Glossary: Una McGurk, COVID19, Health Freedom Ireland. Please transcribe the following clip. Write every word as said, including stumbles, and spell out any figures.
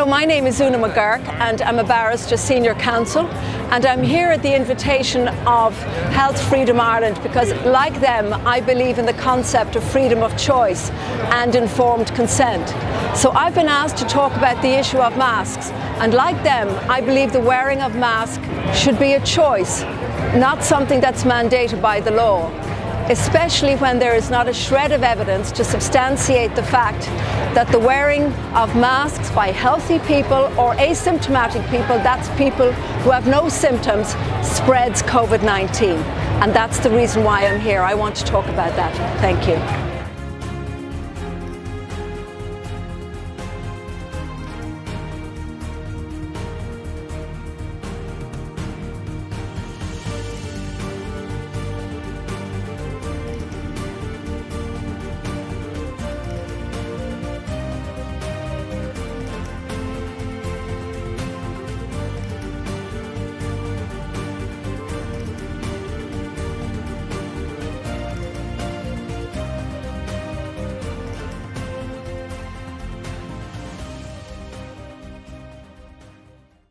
Hello, my name is Una McGurk and I'm a barrister senior counsel, and I'm here at the invitation of Health Freedom Ireland because, like them, I believe in the concept of freedom of choice and informed consent. So I've been asked to talk about the issue of masks, and like them, I believe the wearing of masks should be a choice, not something that's mandated by the law, especially when there is not a shred of evidence to substantiate the fact that the wearing of masks by healthy people or asymptomatic people, that's people who have no symptoms, spreads COVID nineteen. And that's the reason why I'm here. I want to talk about that. Thank you.